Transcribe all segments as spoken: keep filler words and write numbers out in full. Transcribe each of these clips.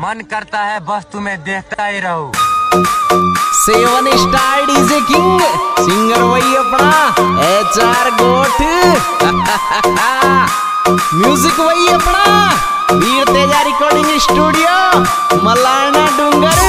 मन करता है बस तुम्हें देखता ही रहूं। Seven star DJ king singer वही अपना एच आर गोठ, म्यूजिक वही अपना वीर तेजा रिकॉर्डिंग स्टूडियो मलाना डूंगर।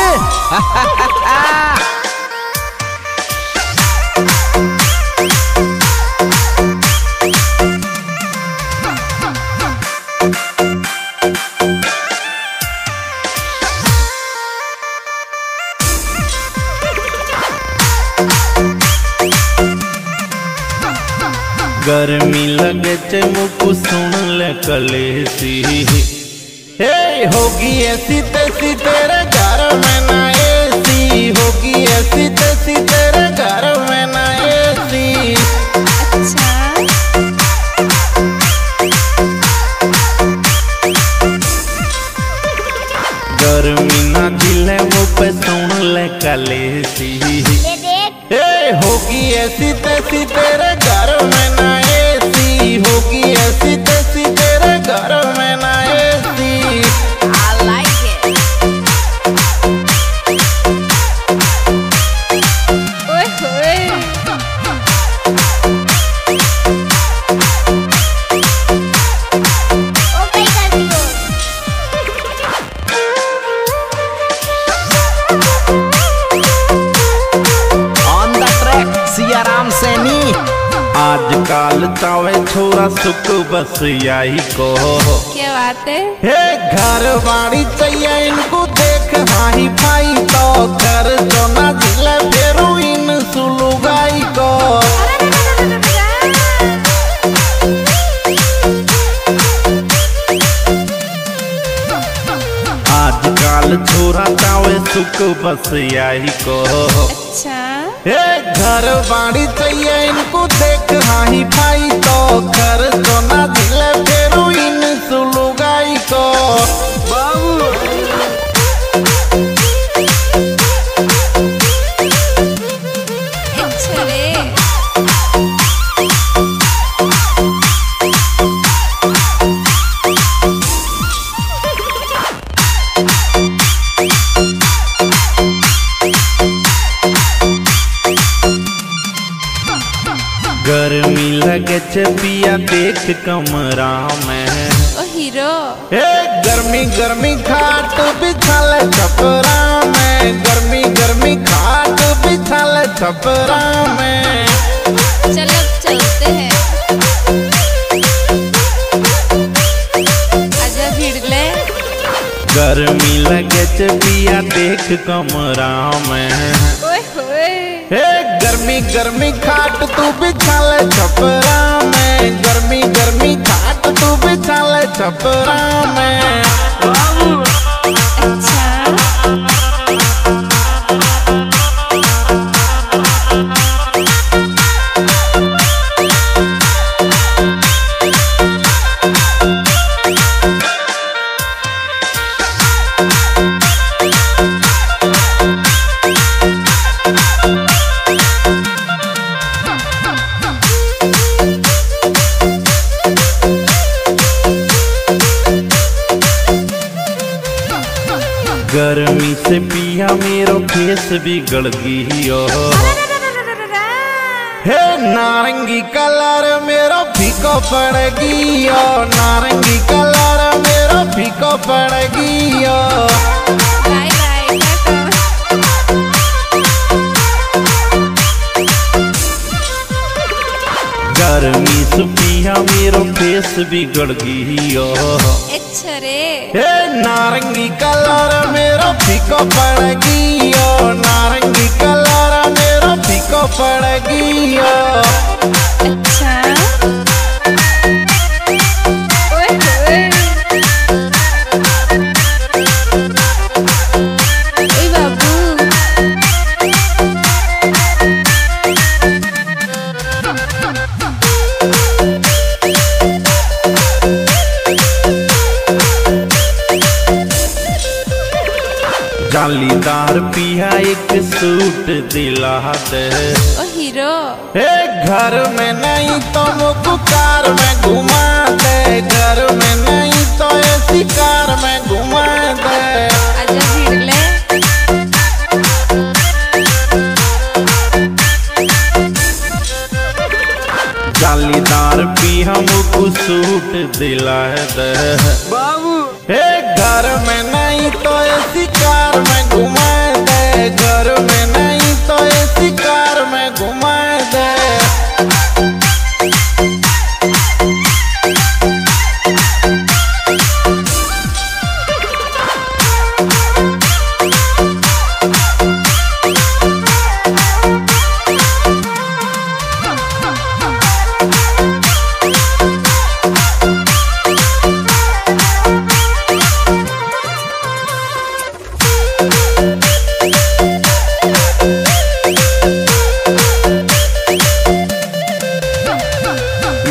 गर्मी लगे चे मुकु सुन ले कलेसी हे होगी ऐसी तैसी तेरे घर में ना ऐसी होगी ऐसी तैसी तेरे घर में ना ऐसी। अच्छा गर्मी ना झिले मुँह पे सुन ले कलेसी हे होगी ऐसी तैसी तेरे घर में ना होगी ऐसी तैसी तेरे घर में ना ऐसी। I like it। ओए होए। ओ भाई कर दो। On the track Siyaram Saini. आजकल चावे छोरा सुख बस आई को क्या बात है हे घर बाड़ी चाहिए इनको देख हाई भाई तो घर जो ना जिला फेरू इन सुलुगाई को। आजकल छोरा चावे सुख बस आई को। अच्छा घर बाड़ी चाहिए इनको देख हाई भाई तो घर तो ना दिले फेरू इन सुलुगाई को। बाबू गर्मी लगे छे पिया देख कमरा में ओ हीरो ए गर्मी गर्मी खाट बिछाले छपरा में गर्मी गर्मी खाट बिछाले छपरा में। चलो चलते हैं आजा भीड़ ले। गर्मी लगे छे पिया देख कमरा में गर्मी गर्मी खाट तू बिछाले छपरा में गर्मी गर्मी खाट तू बिछाले छपरा में। अच्छा गर्मी से पिया मेरो फेस बिगड़ गई हे नारंगी कलर मेरो फीको पड़ गई नारंगी कलर मेरो फीको पड़ गई। गर्मी से पिया मेरो फेस बिगड़ गई हे नारंगी कलर मेरो फीको पड़ गई नारंगी कलर मेरो फीको पड़ गई। अच्छा ओए ओए ओए बाबू जालीदार पिया एक सूट दिला दे ओ हीरो हे घर में नहीं तो मुझको कार में घुमा दे घर में नहीं तो ऐसी कार में घुमा दे। दिलाए दे बाबू। एक घर में नहीं तो ऐसी कार में घुमाए दे, घर में नहीं तो ऐसी कार में घुमाए दे।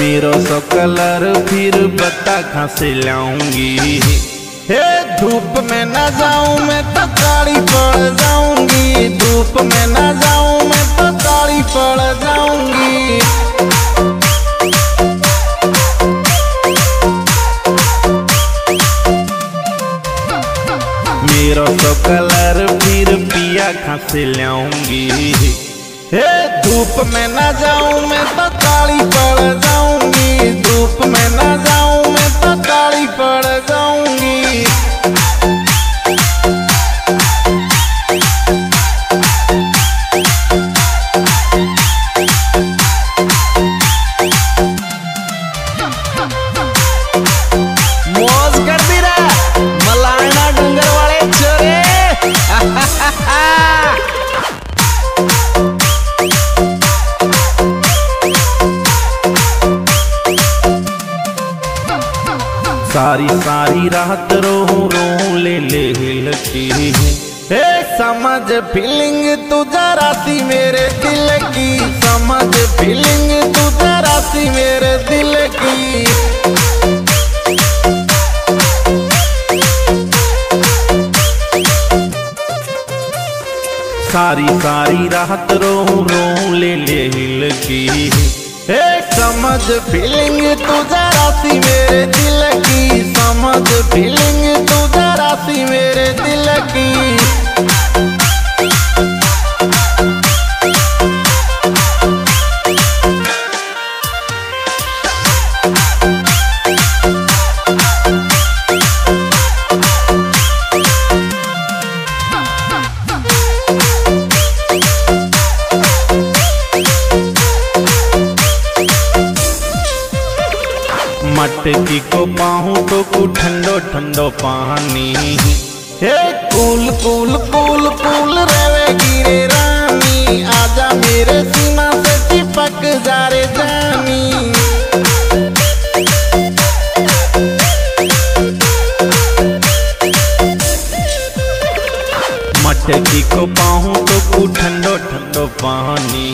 मेरो सो कलर फिर बता कहाँ से लाऊंगी, हे धूप में ना जाऊं मैं तो काली पड़ जाऊंगी, धूप में ना जाऊं मैं तो काली पड़ जाऊंगी। मेरो सो कलर फिर पिया कहाँ से लाऊंगी, हे धूप में ना जाऊं मैं तो काली पड़ जाऊंगी, धूप में ना जाऊं मैं तो काली पड़ जाऊंगी। मौज कर दी रे मलाना डूंगर वाले चोरे। सारी सारी रात रोऊं रोऊं ले ले हिलती है, समझ फीलिंग तू जरा सी मेरे दिल की, समझ फीलिंग तू जरा सी मेरे दिल की। सारी सारी रात रोऊं रोऊं ले ले हिलती है, समझ फीलिंग तू जरा सी मेरे दिल की, समझ फीलिंग तू जरा सी मेरे दिल की। मटकी को पाहूं तो कु ठंडो ठंडो पानी, हे कूल कूल कूल कूल रहेगी रे रानी, आजा मेरे सीमा से चिपक जा रे जानी। मटकी को पाहूं तो कु ठंडो ठंडो पानी,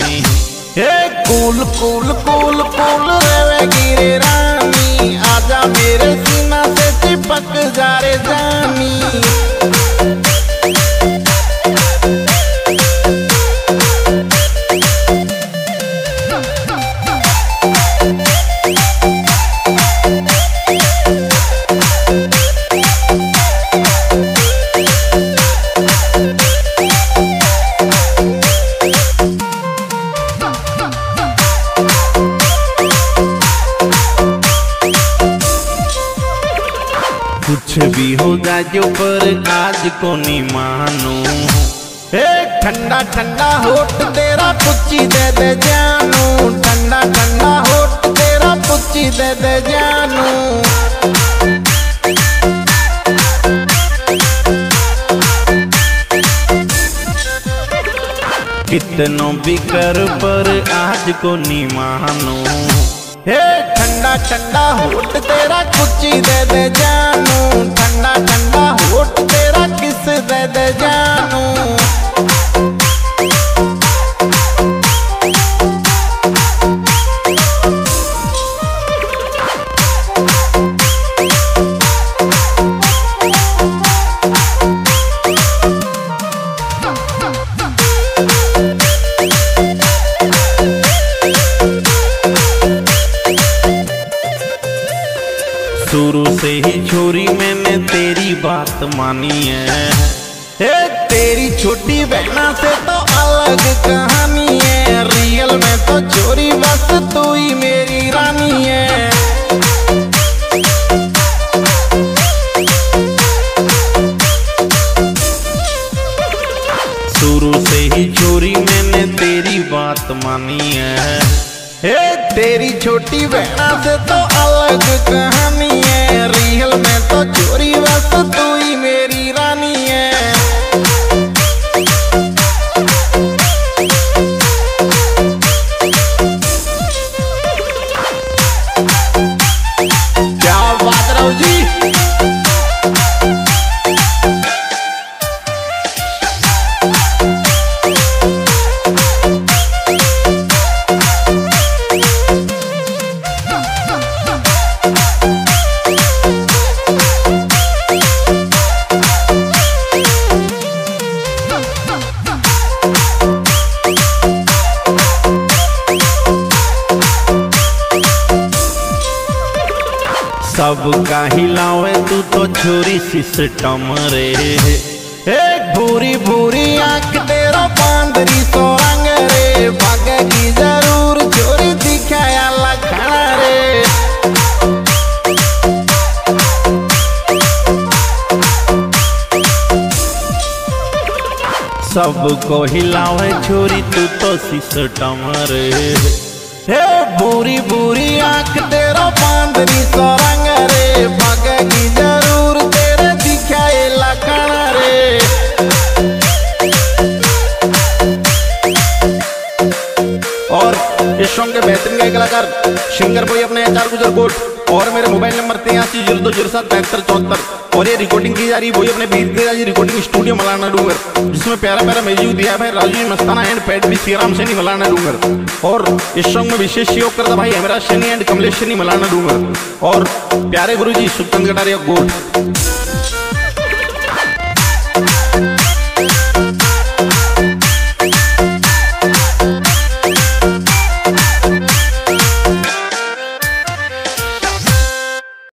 हे कूल कूल कूल कूल रहेगी रे रानी, आजा मेरे सीना से चिपक जा रे जानी। कुछ भी हो जाए जो पर आज को नहीं मानू, हे ठंडा ठंडा होठ तेरा पुच्ची दे दे जानू, ठंडा ठंडा होठ तेरा पुच्ची दे दे जानू। कितनों भी कर पर आज को नहीं मानू, हे ठंडा ठंडा होठ तेरा कुच्ची दे दे जानू, ठंडा ठंडा होठ तेरा किस दे दे जानू। शुरू से ही छोरी मैंने तेरी बात मानी है, हे तेरी छोटी बहना से तो अलग कहानी है, रियल में तो छोरी बस तू ही मेरी रानी है। ए तेरी छोटी बहना से तो अलग कहानी है, रियल में तो चोरी बस तू ही मेरी रानी है। क्या बात राव जी, सब का हिलावे तू तो छुरी सिस्टम रे। एक भूरी भूरी आंख तेरा बांदरी सो रंग रे, भागेगी जरूर चोरी दिखाया लखना रे। सब को हिलावे छुरी तू तो सिस्टम रे। ए भूरी भूरी आंख तेरा बांदरी सो रंग रे, भागेगी जरूर तेरे दिखाए लखना रे। और इस सॉन्ग के बेहतरीन गायक कलाकार सिंगर भाई अपने एच आर गुर्जर कोट और मेरे मोबाइल नंबर तिरासी जीरो दो जीरो सात बहत्तर चौहत्तर। और ये रिकॉर्डिंग की जा रही वही अपने बीरदेरा जी रिकॉर्डिंग स्टूडियो मलाना डूंगर, जिसमें प्यारा प्यारा म्यूजिक दिया है राजीव मस्ताना एंड पैट भी सीराम सैनी मलाना डूंगर। और इस सॉन्ग में विशेष सहयोग करता भाई हेमराज सैनी एंड कमलेश सैनी मलाना डूंगर और प्यारे गुरुजी सुखचंद कटारिया गोट।